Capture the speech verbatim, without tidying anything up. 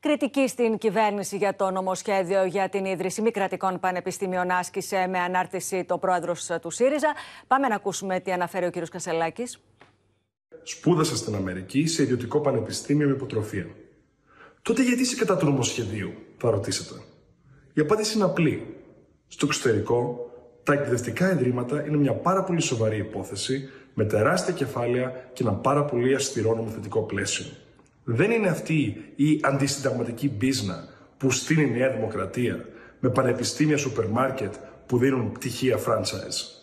Κριτική στην κυβέρνηση για το νομοσχέδιο για την ίδρυση μη κρατικών πανεπιστήμιων άσκησε με ανάρτηση το πρόεδρος του ΣΥΡΙΖΑ. Πάμε να ακούσουμε τι αναφέρει ο κ. Κασσελάκης. Σπούδασα στην Αμερική σε ιδιωτικό πανεπιστήμιο με υποτροφία. Τότε γιατί είσαι κατά του νομοσχεδίου, θα ρωτήσετε. Η απάντηση είναι απλή. Στο εξωτερικό, τα εκπαιδευτικά ιδρύματα είναι μια πάρα πολύ σοβαρή υπόθεση με τεράστια κεφάλαια και ένα πάρα πολύ αυστηρό νομοθετικό πλαίσιο. Δεν είναι αυτή η αντισυνταγματική μπίζνα που στείνει η Νέα Δημοκρατία με πανεπιστήμια σούπερ μάρκετ που δίνουν πτυχία franchise.